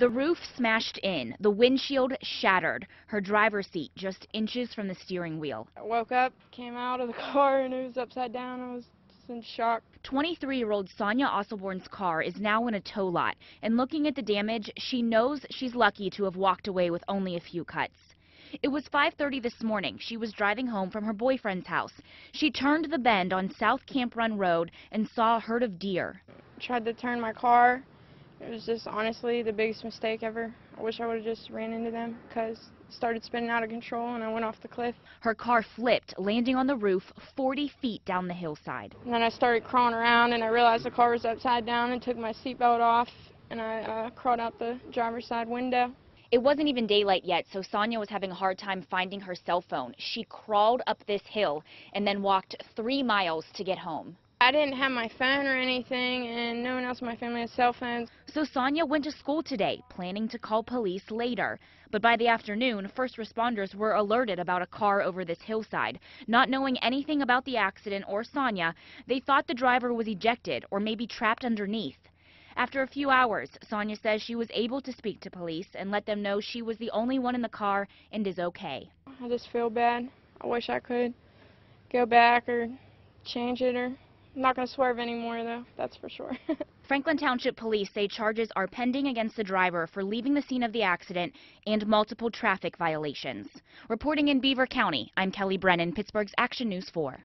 The roof smashed in, the windshield shattered, her driver's seat just inches from the steering wheel. I woke up, came out of the car, and it was upside down. I was just in shock. 23-year-old Sonya Osselborn's car is now in a tow lot, and looking at the damage, she knows she's lucky to have walked away with only a few cuts. It was 5:30 this morning. She was driving home from her boyfriend's house. She turned the bend on South Camp Run Road and saw a herd of deer. I tried to turn my car. It was just honestly the biggest mistake ever. I wish I would have just ran into them because it started spinning out of control and I went off the cliff. Her car flipped, landing on the roof 40 feet down the hillside. And then I started crawling around and I realized the car was upside down and took my seatbelt off and I crawled out the driver's side window. It wasn't even daylight yet, so Sonya was having a hard time finding her cell phone. She crawled up this hill and then walked 3 miles to get home. I didn't have my phone or anything, and no one else in my family has cell phones. So Sonya went to school today, planning to call police later. But by the afternoon, first responders were alerted about a car over this hillside. Not knowing anything about the accident or Sonya, they thought the driver was ejected or maybe trapped underneath. After a few hours, Sonya says she was able to speak to police and let them know she was the only one in the car and is okay. I just feel bad. I wish I could go back or change it or... I'm not going to swerve anymore, though, that's for sure. Franklin Township Police say charges are pending against the driver for leaving the scene of the accident and multiple traffic violations. Reporting in Beaver County, I'm Kelly Brennan, Pittsburgh's Action News 4.